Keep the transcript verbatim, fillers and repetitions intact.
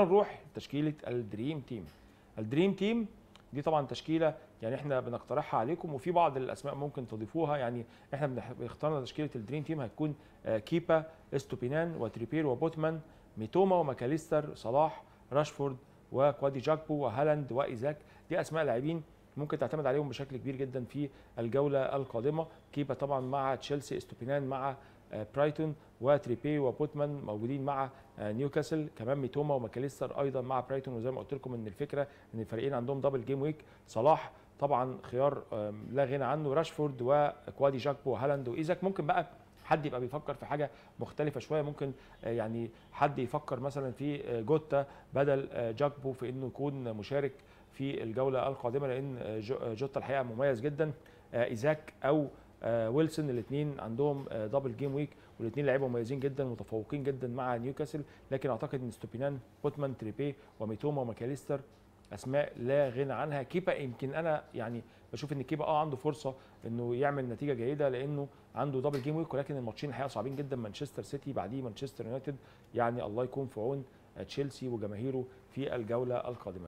نروح تشكيله الدريم تيم. الدريم تيم دي طبعا تشكيله يعني احنا بنقترحها عليكم، وفي بعض الاسماء ممكن تضيفوها. يعني احنا اخترنا تشكيله الدريم تيم هتكون كيبا، استوبينان وتريبير وبوتمان، ميتوما وماكاليستر، صلاح، راشفورد وكوادي جاكبو وهالاند وايزاك. دي اسماء لاعبين ممكن تعتمد عليهم بشكل كبير جدا في الجوله القادمه. كيبا طبعا مع تشيلسي، استوبينان مع برايتون، وتريبي وبوتمان موجودين مع نيوكاسل، كمان ميتوما وماكاليستر ايضا مع برايتون. وزي ما قلت لكم ان الفكره ان الفريقين عندهم دبل جيم ويك. صلاح طبعا خيار لا غنى عنه، راشفورد وكوادي جاكبو وهالاند وايزاك. ممكن بقى حد يبقى بيفكر في حاجه مختلفه شويه، ممكن يعني حد يفكر مثلا في جوتا بدل جاكبو في انه يكون مشارك في الجوله القادمه، لان جوتا الحقيقه مميز جدا. ايزاك او ويلسون الاثنين عندهم دبل جيم ويك، والاثنين لعيبه مميزين جدا ومتفوقين جدا مع نيوكاسل. لكن اعتقد ان استوبينان، بوتمان، تريبي وميتوما وماكاليستر اسماء لا غنى عنها. كيبا يمكن انا يعني بشوف ان كيبا اه عنده فرصه انه يعمل نتيجه جيده لانه عنده دبل جيم ويك، ولكن الماتشين الحقيقه صعبين جدا. مانشستر سيتي بعديه مانشستر يونايتد، يعني الله يكون في عون تشيلسي وجماهيره في الجوله القادمه.